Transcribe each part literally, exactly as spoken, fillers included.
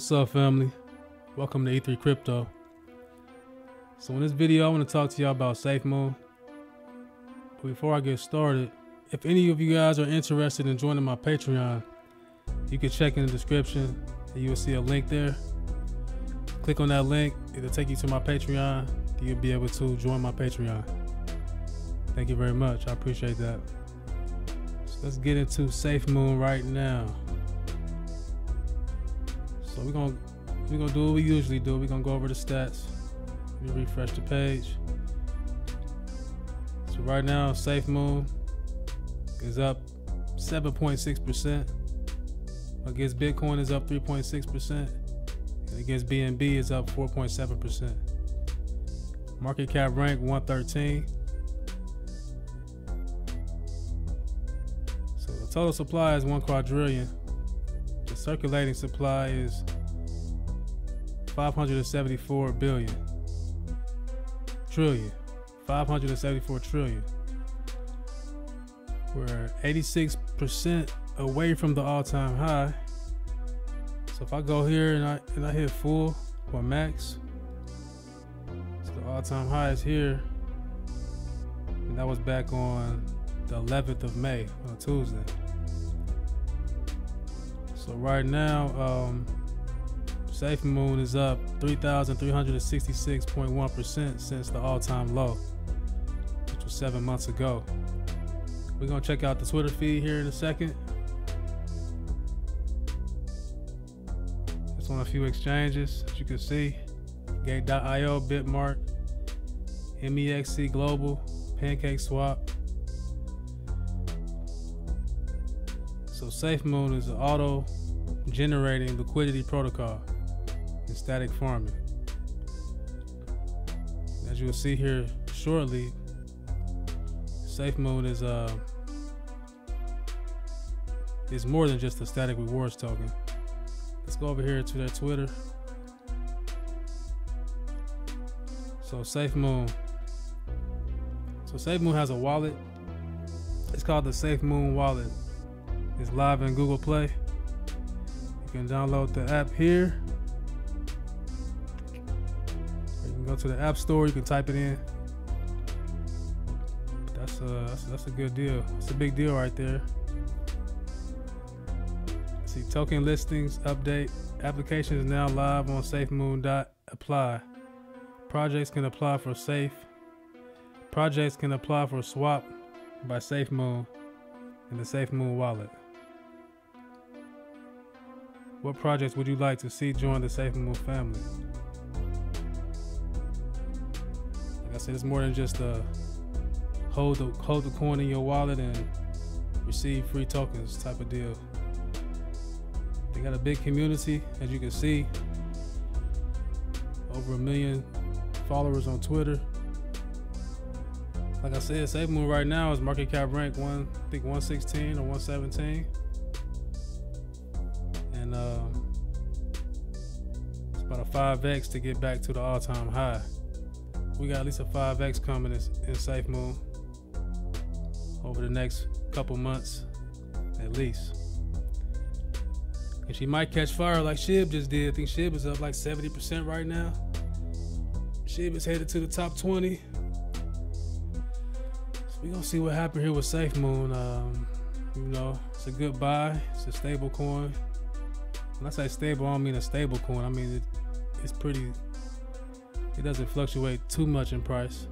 What's up, family? Welcome to E three Crypto. So in this video, I want to talk to y'all about SafeMoon. But before I get started, if any of you guys are interested in joining my Patreon, you can check in the description and you will see a link there. Click on that link, it'll take you to my Patreon. You'll be able to join my Patreon. Thank you very much, I appreciate that. So let's get into SafeMoon right now. So we're gonna we're gonna do what we usually do. We're gonna go over the stats. Let me refresh the page. So right now, SafeMoon is up seven point six percent. Against Bitcoin is up three point six percent. And against B N B is up four point seven percent. Market cap rank one thirteen. So the total supply is one quadrillion. The circulating supply is five hundred seventy-four billion. Trillion. five hundred seventy-four trillion. We're eighty-six percent away from the all-time high. So if I go here and I and I hit full or max, so the all-time high is here, and that was back on the eleventh of May on Tuesday. So right now, um, SafeMoon is up three thousand three hundred sixty-six point one percent since the all-time low, which was seven months ago. We're gonna check out the Twitter feed here in a second. It's on a few exchanges, as you can see. Gate dot i o, Bitmart, M E X C Global, PancakeSwap. So SafeMoon is an auto-generating liquidity protocol in static farming. As you'll see here shortly, SafeMoon is uh, is more than just a static rewards token. Let's go over here to their Twitter. So SafeMoon. So SafeMoon has a wallet. It's called the SafeMoon wallet. It's live in Google Play. You can download the app here. Or you can go to the App Store. You can type it in. That's a, that's a, that's a good deal. It's a big deal right there. See, token listings update. Application is now live on SafeMoon.apply. Projects can apply for safe. Projects can apply for swap by SafeMoon in the SafeMoon wallet. What projects would you like to see join the SafeMoon family? Like I said, it's more than just a hold the hold the coin in your wallet and receive free tokens type of deal. They got a big community, as you can see. Over a million followers on Twitter. Like I said, SafeMoon right now is market cap rank one, I think one sixteen or one seventeen. And uh, it's about a five X to get back to the all-time high. We got at least a five X coming in, in SafeMoon over the next couple months, at least. And she might catch fire like Shib just did. I think Shib is up like seventy percent right now. Shib is headed to the top twenty. So we're gonna see what happened here with SafeMoon. Um, you know, it's a good buy. It's a stable coin. When I say stable, I don't mean a stable coin. I mean, it, it's pretty, it doesn't fluctuate too much in price.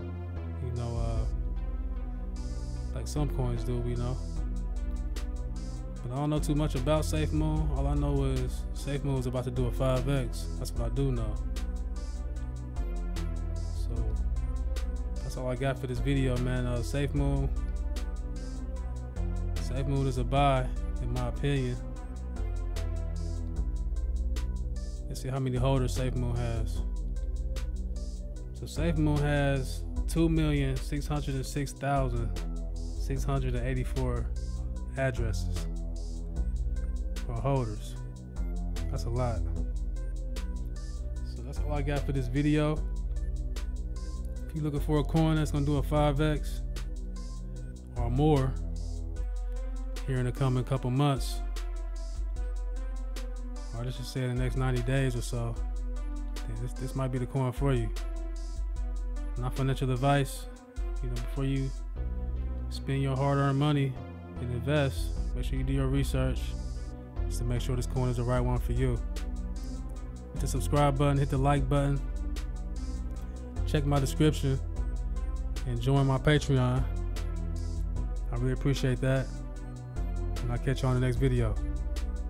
You know, uh, like some coins do, we know. But I don't know too much about SafeMoon. All I know is SafeMoon is about to do a five X. That's what I do know. So that's all I got for this video, man. Uh, SafeMoon, SafeMoon is a buy, in my opinion. Let's see how many holders SafeMoon has. So SafeMoon has two million six hundred six thousand six hundred eighty-four addresses for holders. That's a lot. So that's all I got for this video. If you're looking for a coin that's gonna do a five X or more here in the coming couple months, or or let's just say in the next ninety days or so, this, this might be the coin for you. Not financial advice. You know, before you spend your hard-earned money and invest, make sure you do your research just to make sure this coin is the right one for you. Hit the subscribe button, hit the like button, check my description, and join my Patreon. I really appreciate that, and I'll catch you on the next video.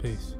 Peace.